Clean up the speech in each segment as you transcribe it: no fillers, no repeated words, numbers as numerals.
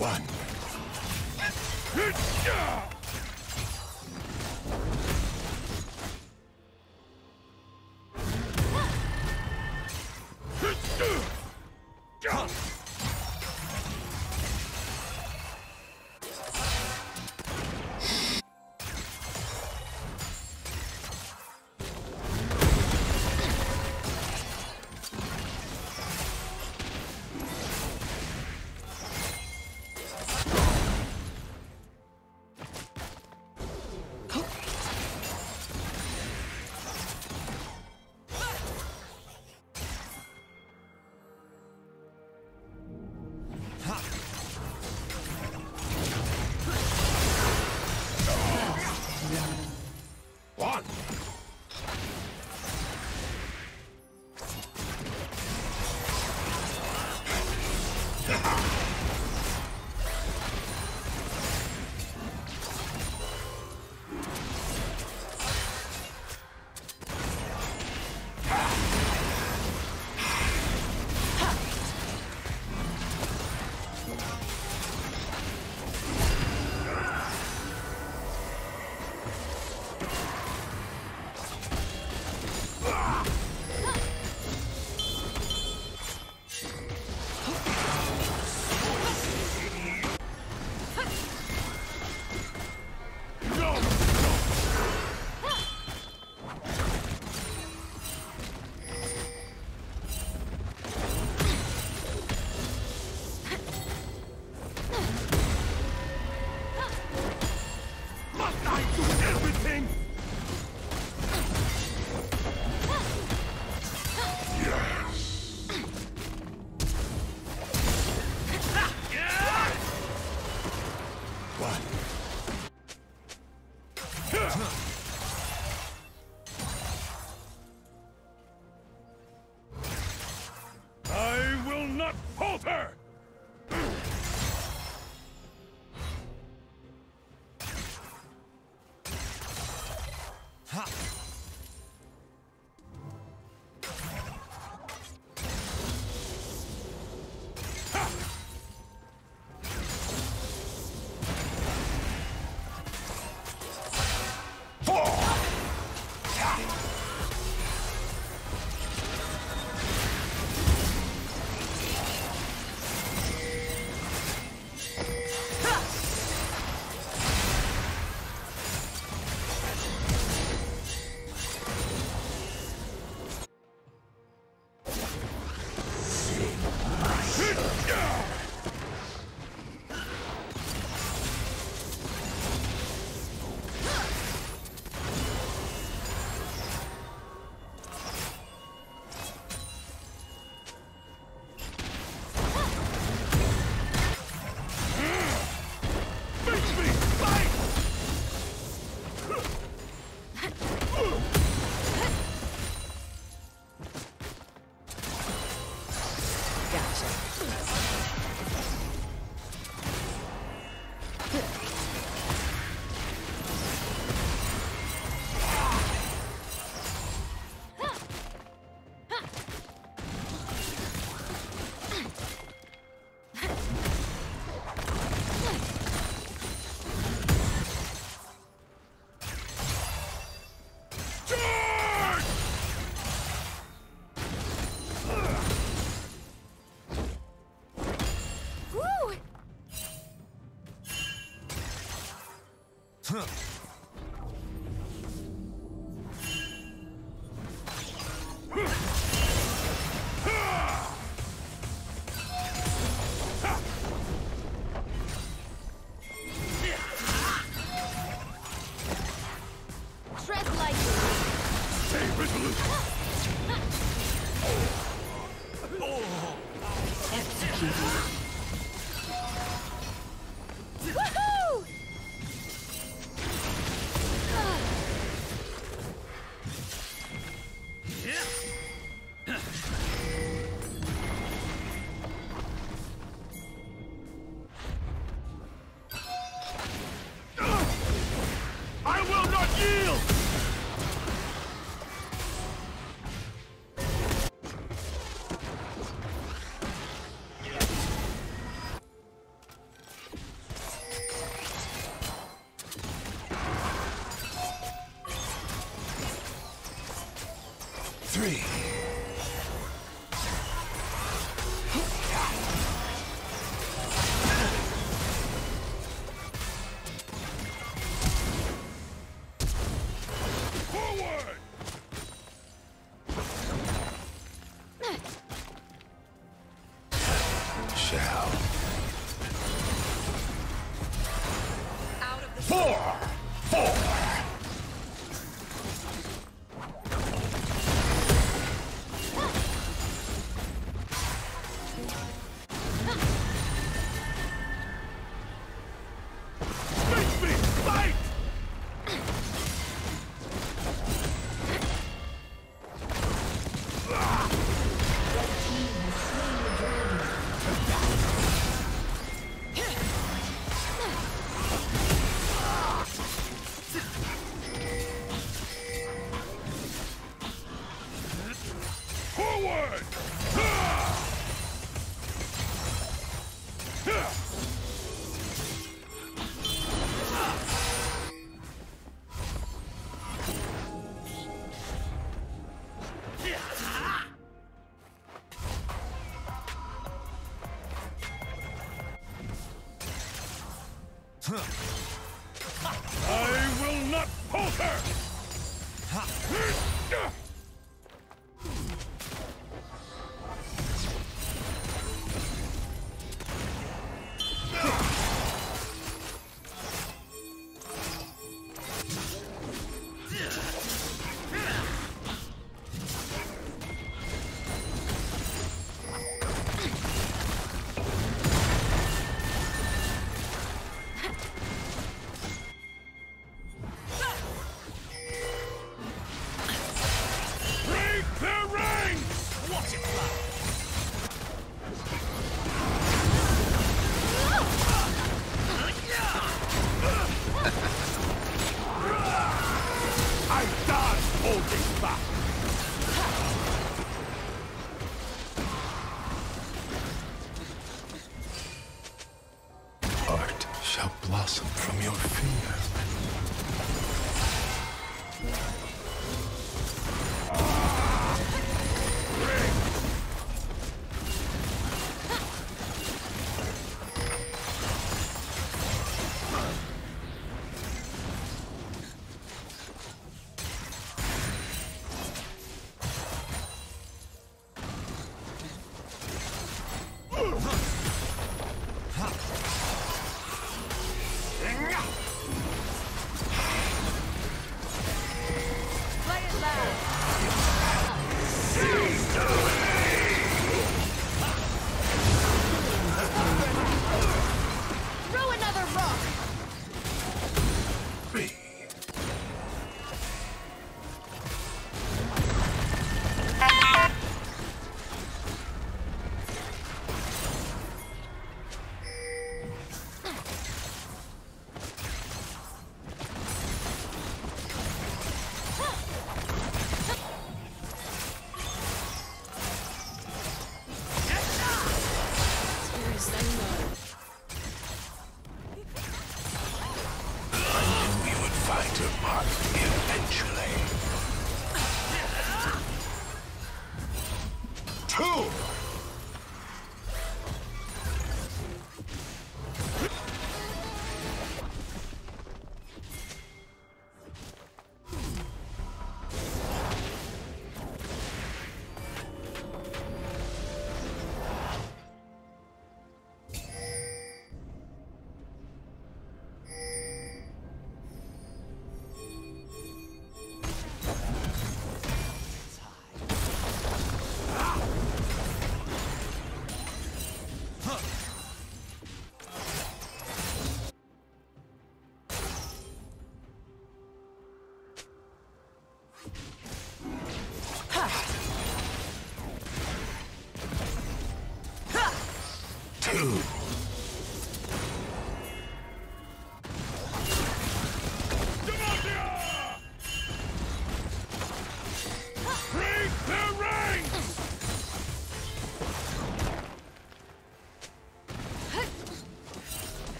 one. 3. I will not falter!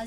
A